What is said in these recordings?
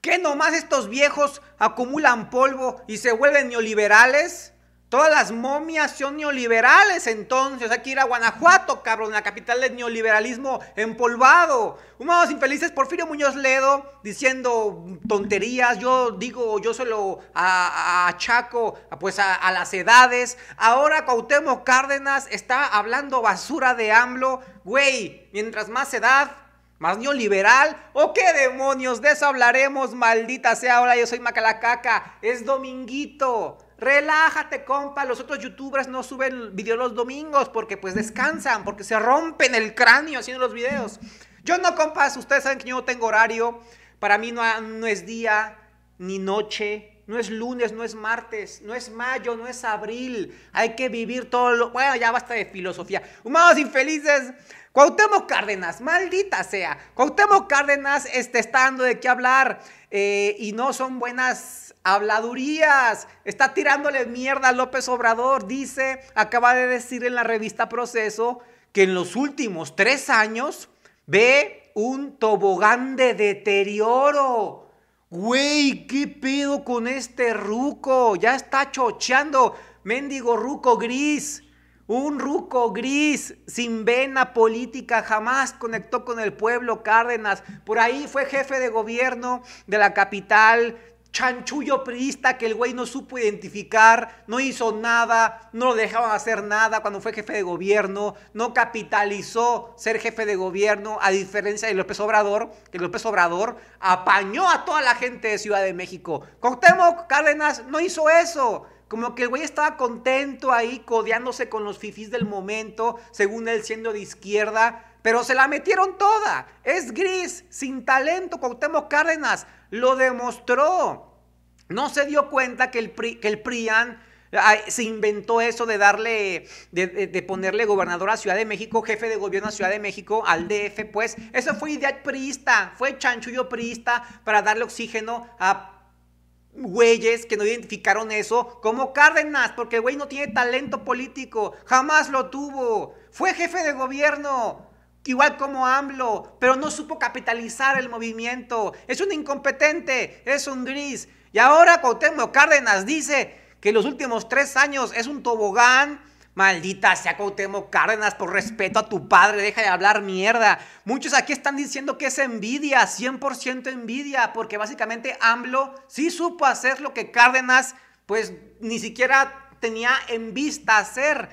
¿Qué nomás estos viejos acumulan polvo y se vuelven neoliberales? Todas las momias son neoliberales entonces. Hay que ir a Guanajuato, cabrón, la capital del neoliberalismo empolvado. Humanos infelices, Porfirio Muñoz Ledo diciendo tonterías. Yo digo, yo se lo achaco a las edades. Ahora Cuauhtémoc Cárdenas está hablando basura de AMLO. Güey, mientras más edad, ¿más neoliberal? ¿O qué demonios? De eso hablaremos, maldita sea. Ahora yo soy Macalacaca, es dominguito. Relájate, compa, los otros youtubers no suben videos los domingos porque pues descansan, porque se rompen el cráneo haciendo los videos. Yo no, compas, ustedes saben que yo no tengo horario, para mí no es día ni noche. No es lunes, no es martes, no es mayo, no es abril. Hay que vivir todo lo... Bueno, ya basta de filosofía. Humanos infelices. Cuauhtémoc Cárdenas, maldita sea. Cuauhtémoc Cárdenas está dando de qué hablar. Y no son buenas habladurías. Está tirándole mierda a López Obrador. Dice, acaba de decir en la revista Proceso, que en los últimos 3 años ve un tobogán de deterioro. Güey, ¿qué pedo con este ruco? Ya está chocheando, mendigo ruco gris. Un ruco gris, sin vena política, jamás conectó con el pueblo, Cárdenas. Por ahí fue jefe de gobierno de la capital, chanchullo priista que el güey no supo identificar, no hizo nada, no lo dejaban hacer nada cuando fue jefe de gobierno, no capitalizó ser jefe de gobierno, a diferencia de López Obrador, que López Obrador apañó a toda la gente de Ciudad de México. Cuauhtémoc Cárdenas no hizo eso. Como que el güey estaba contento ahí, codeándose con los fifís del momento, según él siendo de izquierda, pero se la metieron toda. Es gris, sin talento, Cuauhtémoc Cárdenas lo demostró. No se dio cuenta que el PRIAN se inventó eso de darle, de ponerle gobernador a Ciudad de México, jefe de gobierno a Ciudad de México, al DF, pues. Eso fue idea priista, fue chanchullo priista para darle oxígeno a güeyes que no identificaron eso, como Cárdenas, porque el güey no tiene talento político, jamás lo tuvo. Fue jefe de gobierno, igual como AMLO, pero no supo capitalizar el movimiento. Es un incompetente, es un gris. Y ahora Cuauhtémoc Cárdenas dice que los últimos 3 años es un tobogán. Maldita sea, Cuauhtémoc Cárdenas, por respeto a tu padre, deja de hablar mierda. Muchos aquí están diciendo que es envidia, 100% envidia, porque básicamente AMLO sí supo hacer lo que Cárdenas pues ni siquiera tenía en vista hacer.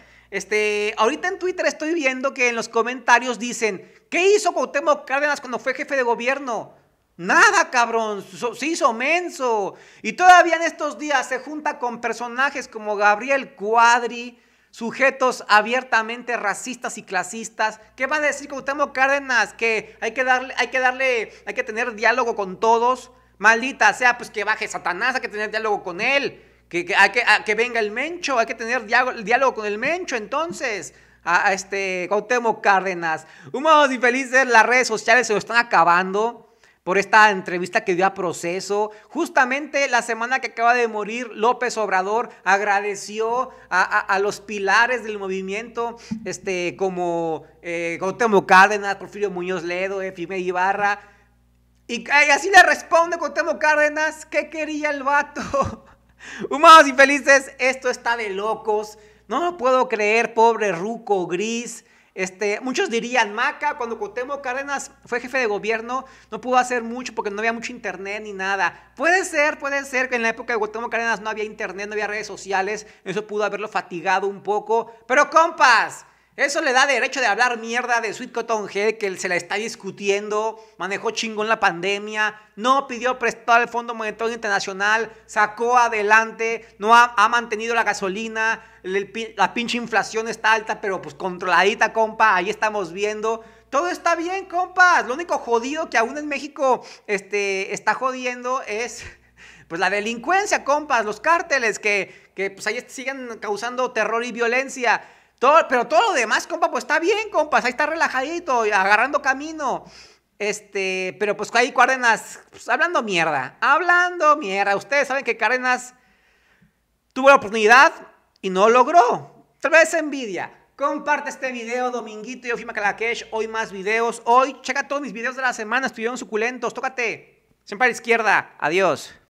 Ahorita en Twitter estoy viendo que en los comentarios dicen, ¿qué hizo Cuauhtémoc Cárdenas cuando fue jefe de gobierno? Nada, cabrón, se hizo menso. Y todavía en estos días se junta con personajes como Gabriel Cuadri, sujetos abiertamente racistas y clasistas. ¿Qué va a decir Cuauhtémoc Cárdenas? Que hay que tener diálogo con todos. Maldita sea, pues que baje Satanás, hay que tener diálogo con él. Que venga el Mencho, hay que tener diálogo con el Mencho, entonces. Cuauhtémoc Cárdenas. Humanos infelices, las redes sociales se lo están acabando por esta entrevista que dio a Proceso. Justamente la semana que acaba de morir López Obrador agradeció a los pilares del movimiento, como Cuauhtémoc Cárdenas, Porfirio Muñoz Ledo, Fimei Ibarra, y así le responde Cuauhtémoc Cárdenas. ¿Qué quería el vato? Humanos infelices, esto está de locos, no lo puedo creer, pobre ruco gris. Muchos dirían, Maca, cuando Cuauhtémoc Cárdenas fue jefe de gobierno no pudo hacer mucho porque no había mucho internet ni nada. Puede ser que en la época de Cuauhtémoc Cárdenas no había internet, no había redes sociales, eso pudo haberlo fatigado un poco. Pero compas, eso le da derecho de hablar mierda de Sweet Cotton Head, que se la está discutiendo, manejó chingón la pandemia, no pidió prestado al Fondo Monetario Internacional, sacó adelante, no ha mantenido la gasolina. La pinche inflación está alta, pero pues controladita, compa, ahí estamos viendo. Todo está bien, compas. Lo único jodido que aún en México está jodiendo es pues la delincuencia, compas, los cárteles que pues ahí siguen causando terror y violencia. Pero todo lo demás, compa, pues está bien, compas, ahí está relajadito, agarrando camino. Pero pues ahí Cárdenas, pues, hablando mierda, Ustedes saben que Cárdenas tuvo la oportunidad y no logró. Tal vez envidia. Comparte este video, dominguito. Yo fui Macalacaca. Hoy más videos. Hoy checa todos mis videos de la semana. Estuvieron suculentos. Tócate. Siempre a la izquierda. Adiós.